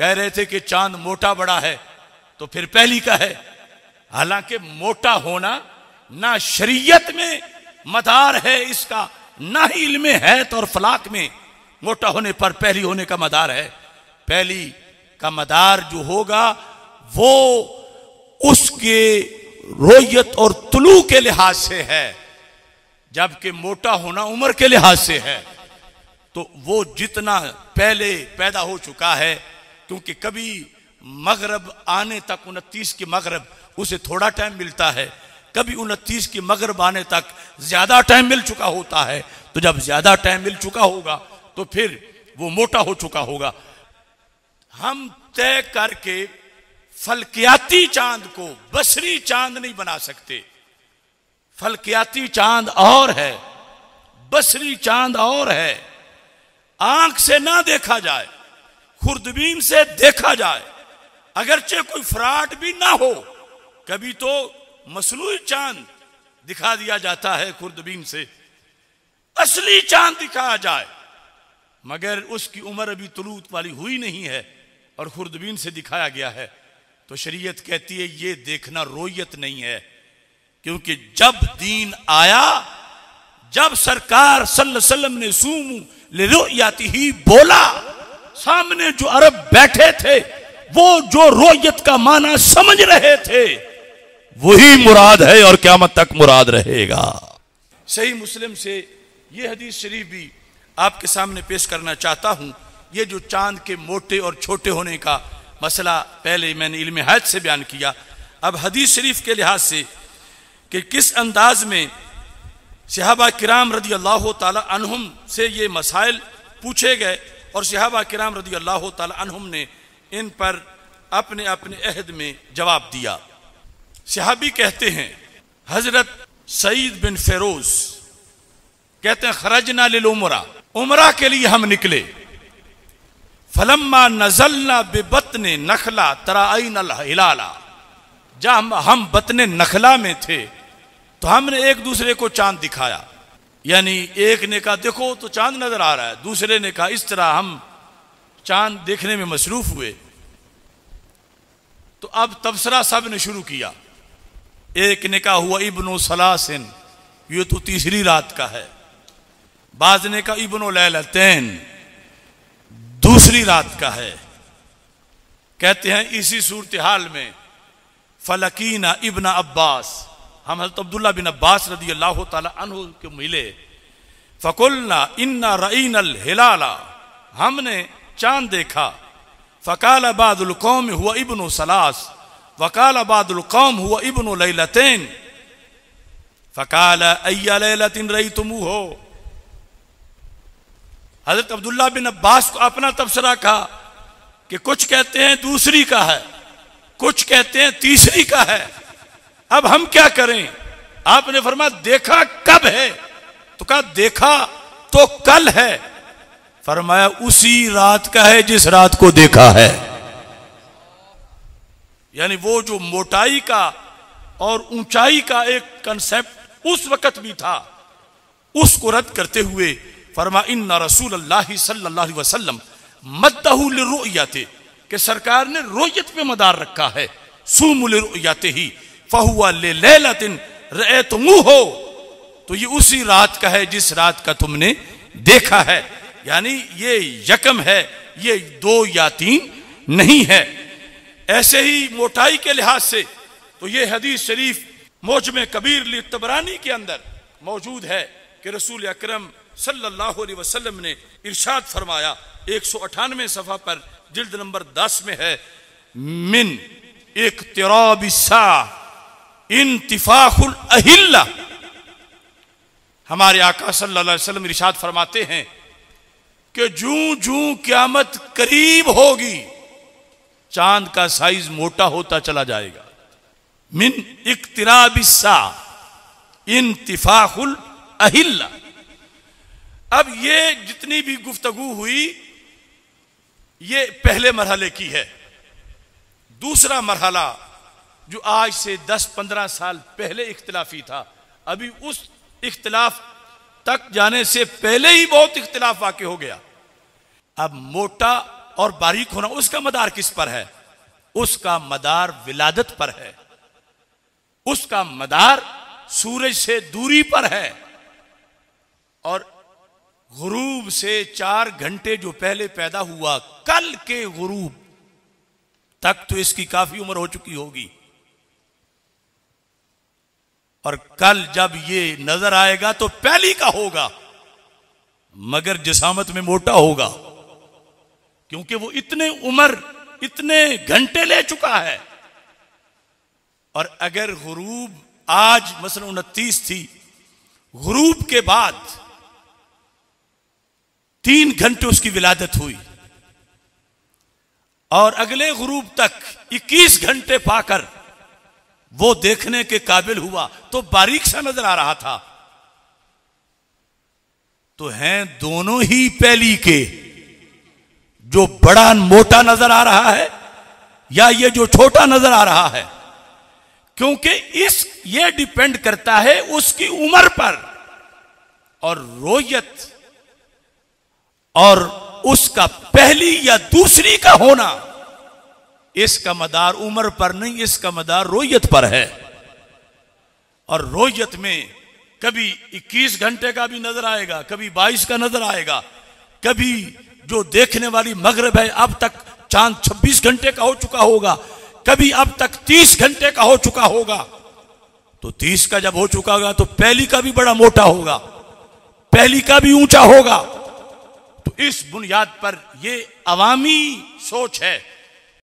कह रहे थे कि चांद मोटा बड़ा है तो फिर पहली का है। हालांकि मोटा होना ना शरीयत में मदार है इसका, ना ही इल्मे हैत और फलाक में मोटा होने पर पहली होने का मदार है। पहली का मदार जो होगा वो उसके रोयत और तुलू के लिहाज से है, जबकि मोटा होना उम्र के लिहाज से है। तो वो जितना पहले पैदा हो चुका है, क्योंकि कभी मगरब आने तक 29 के मगरब उसे थोड़ा टाइम मिलता है, कभी 29 के मगरब आने तक ज्यादा टाइम मिल चुका होता है। तो जब ज्यादा टाइम मिल चुका होगा तो फिर वो मोटा हो चुका होगा। हम तय करके फलकियाती चांद को बसरी चांद नहीं बना सकते। फलकियाती चांद और है, बसरी चांद और है। आंख से ना देखा जाए, खुर्दबीन से देखा जाए, अगरचे कोई फ्राड भी ना हो। कभी तो मसलूई चांद दिखा दिया जाता है खुर्दबीन से, असली चांद दिखाया जाए, मगर उसकी उम्र अभी तुलूत वाली हुई नहीं है और खुर्दबीन से दिखाया गया है। तो शरीयत कहती है ये देखना रोयत नहीं है, क्योंकि जब दीन आया, जब सरकार सल्लल्लाहु अलैहि वसल्लम ने सूमु लिरुयातिही बोला, सामने जो अरब बैठे थे वो जो रोयत का माना समझ रहे थे वही मुराद है और क़यामत तक मुराद रहेगा। सही मुस्लिम से ये हदीस शरीफ भी आपके सामने पेश करना चाहता हूं। ये जो चांद के मोटे और छोटे होने का मसला पहले मैंने इल्म हैत से बयान किया, अब हदीस शरीफ के लिहाज से कि किस अंदाज में सहाबा किराम रदी अल्लाह ताला अन्हुम से ये मसाइल पूछे गए और सहाबा किराम रदी अल्लाह ताला अन्हुम ने इन पर अपने अपने अहद में जवाब दिया। सहाबी कहते हैं, हजरत सईद बिन फेरोज कहते हैं, खरजना लिल उमरा, उमरा के लिए हम निकले। फलम्मा नजलना बिबतने नखला तराइनल हिलाला, जब हम बतने नखला में थे तो हमने एक दूसरे को चांद दिखाया। यानी एक ने कहा देखो तो चांद नजर आ रहा है, दूसरे ने कहा, इस तरह हम चांद देखने में मसरूफ हुए। तो अब तबसरा सब ने शुरू किया। एक ने कहा हुआ इब्नो सलासिन, ये तो तीसरी रात का है। बाज ने कहा इब्नो लैलतैन, दूसरी रात का है। कहते हैं इसी सूरत हाल में फलकीना इब्न अब्बास, हम हज़रत अब्दुल्ला बिन अब्बास रदी अल्लाह ताला अन्हु के मिले। फ़क़ुलना इन्ना रईनल हिलाला, हमने चांद देखा। फ़क़ाला बादुल कौम हुआ इब्नु सलास, वक़ाला बादुल कौम हुआ इब्नु लैलतैन, फ़क़ाला अय्या लैलतिन रईतमुहो। हज़रत अब्दुल्ला बिन अब्बास को अपना तबसरा कहा कि कुछ कहते हैं दूसरी का है, कुछ कहते हैं तीसरी का है, अब हम क्या करें? आपने फरमाया देखा कब है? तो कहा देखा तो कल है। फरमाया उसी रात का है जिस रात को देखा है। यानी वो जो मोटाई का और ऊंचाई का एक कंसेप्ट उस वक्त भी था, उसको रद्द करते हुए फरमाया इन्ना रसूलल्लाह सल्लल्लाहु अलैहि वसल्लम मद्दहु लिरुयते, कि सरकार ने रोयत पे मदार रखा है। सूमु लिरुयतिही फहुआ लैलतिन रअयतमूहो, तो ये उसी रात का है जिस रात का तुमने देखा है। यानी ये यकम है, ये दो या तीन नहीं है। ऐसे ही मोटाई के लिहाज से तो ये हदीस शरीफ मौजमे कबीर लितबरानी के अंदर मौजूद है कि रसूल अकरम सल्लल्लाहु अलैहि वसल्लम ने इरशाद फरमाया, 198 सफ़ा पर जिल्द नंबर 10 में है, मिन इक़्तिराबिस्सा इंतिफाखुल अहिल्ला। हमारे आका सल्लल्लाहु अलैहि वसल्लम इरशाद फरमाते हैं कि जूं जूं क़यामत करीब होगी चांद का साइज मोटा होता चला जाएगा। मिन इक़्तिराबिस्सा इंतिफाखुल अहिल्ला। अब ये जितनी भी गुफ्तगू हुई ये पहले मरहले की है। दूसरा मरहला जो आज से 10-15 साल पहले इख्तिलाफी था, अभी उस इख्तिलाफ तक जाने से पहले ही बहुत इख्तिलाफ वाक़े हो गया। अब मोटा और बारीक होना, उसका मदार किस पर है? उसका मदार विलादत पर है, उसका मदार सूरज से दूरी पर है। और गुरूब से 4 घंटे जो पहले पैदा हुआ, कल के गुरूब तक तो इसकी काफी उम्र हो चुकी होगी। और कल जब ये नजर आएगा तो पहली का होगा, मगर जिसामत में मोटा होगा, क्योंकि वो इतने उम्र इतने घंटे ले चुका है। और अगर गुरूब आज मसलन 29 थी, गुरूब के बाद 3 घंटे उसकी विलादत हुई और अगले गुरूब तक 21 घंटे पाकर वो देखने के काबिल हुआ, तो बारीक सा नजर आ रहा था। तो हैं दोनों ही पहली के, जो बड़ा मोटा नजर आ रहा है या ये जो छोटा नजर आ रहा है, क्योंकि इस ये डिपेंड करता है उसकी उम्र पर और रोयत और उसका पहली या दूसरी का होना। इसका मदार उम्र पर नहीं, इसका मदार रोयत पर है। और रोयत में कभी 21 घंटे का भी नजर आएगा, कभी 22 का नजर आएगा, कभी जो देखने वाली मगरब है अब तक चांद 26 घंटे का हो चुका होगा, कभी अब तक 30 घंटे का हो चुका होगा। तो 30 का जब हो चुका होगा तो पहली का भी बड़ा मोटा होगा, पहली का भी ऊंचा होगा। तो इस बुनियाद पर यह अवामी सोच है